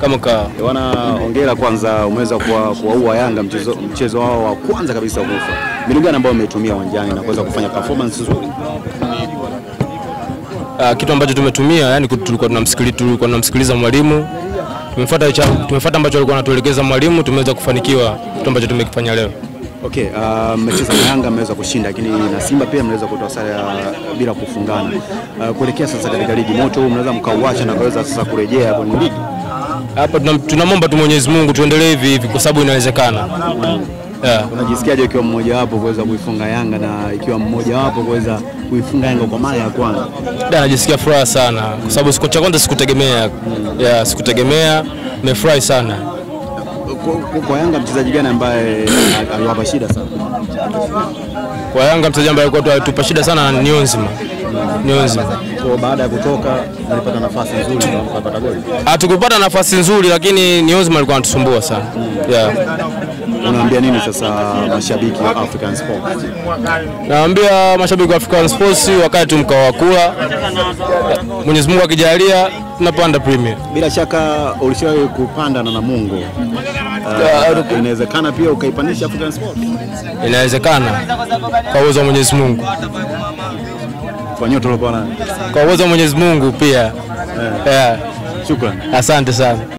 Kama wanaongea kwanza umeweza kuwaua Yanga mchezo wao wa kwanza kabisa kufa. Mbinu gani ambayo umetumia uwanjani na kuweza kufanya performance nzuri? Kitu ambacho tumetumia yani tulikuwa tunamsikiliza mwalimu. Tumefuata ambacho alikuwa anatuelekeza mwalimu, tumeweza kufanikiwa kitu ambacho tumekifanya leo. Okay, mmecheza na Yanga mmeweza kushinda, lakini na Simba pia mmeweza kutoa sare bila kufungana. Kuelekea sasa katika ligi moto mnaweza mkauacha na kuweza sasa kurejea kwenye ligi. Hapa tunamomba tu Mwenyezi Mungu tuendelee hivi kwa sababu inawezekana. Yeah. Unajisikiaje ikiwa mmoja wapo kuweza kuifunga Yanga na ikiwa mmoja wapo kuweza kuifunga Yanga kwa mara ya kwanza? Najisikia furaha sana kwa sababu siku cha kwanza sikutegemea. Yeah, sikutegemea. Nimefurahi sana. Kwa Yanga mchezaji gani ambaye aliwapa shida sana? Kwa Yanga mchezaji ambaye alikuwa atupa shida sana ni Niyonzima. Kwa baada ya kutoka alipata nafasi nzuri na kupata goli. Hatukupata nafasi nzuri lakini Niyonzima alikuwa anatusumbua sana. Yeah. Unaambia nini sasa mashabiki wa African Sports? Naambia mashabiki wa African Sports wakati mkawakula Mwenyezi Mungu akijalia tunapanda premier. Bila shaka ulishawahi kupanda na Namungo. Inawezekana pia ukaipandisha African Sports. Inawezekana kwa uwezo wa Mwenyezi Mungu. Kwa uwezo wa Mwenyezi Mungu pia. Shukrani. Asante sana.